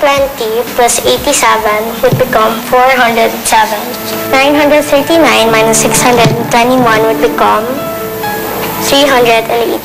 120 plus 87 would become 407. 939 minus 621 would become 318.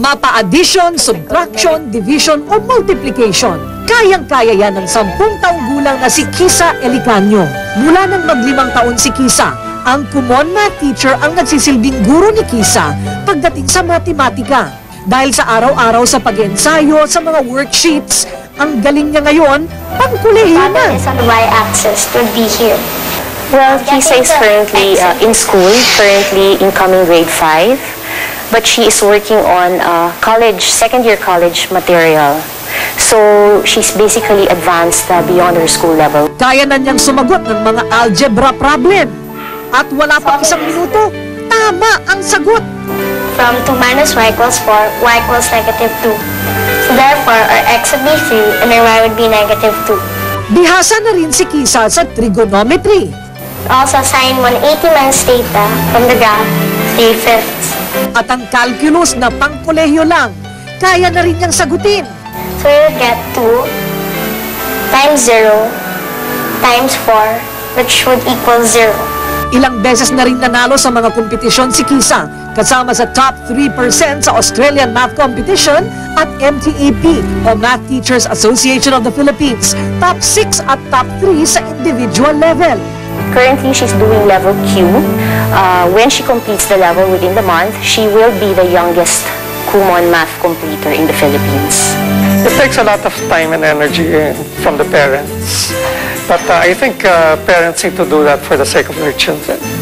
Mapa-addition, subtraction, division, o multiplication. Kayang-kaya yan ng 10 taong gulang na si Kisa Elicano. Mula ng mag-limang taon si Kisa, ang Kumon math teacher ang nagsisilbing guro ni Kisa pagdating sa matematika. Dahil sa araw-araw sa pag-ensayo, sa mga worksheets, ang galing niya ngayon, pangkulehinan. The pattern is on the y-axis, would be here. Well, Kisa is currently in school, currently incoming grade 5, but she is working on college, second-year college material. So, she's basically advanced beyond her school level. Kaya na niyang sumagot ng mga algebra problem. At wala pa ang 1 minuto, tama ang sagot. From 2 minus y equals 4, y equals negative 2. So, therefore, our x would be 3 and our y would be negative 2. Bihasa na rin si Kisa sa trigonometry. Also, sine 180 minus theta from the graph, 3/5. At ang calculus na pangkolehiyo lang, kaya na rin niyang sagutin. So you'll get 2 times 0 times 4, which would equal 0. Ilang beses na rin nanalo sa mga kompetisyon si Kisa, kasama sa top 3% sa Australian Math Competition at MTAP, o Math Teachers Association of the Philippines, top 6 at top 3 sa individual level. Currently, she's doing level Q. When she completes the level within the month, she will be the youngest Kumon math completer in the Philippines. It takes a lot of time and energy from the parents. But I think parents need to do that for the sake of their children.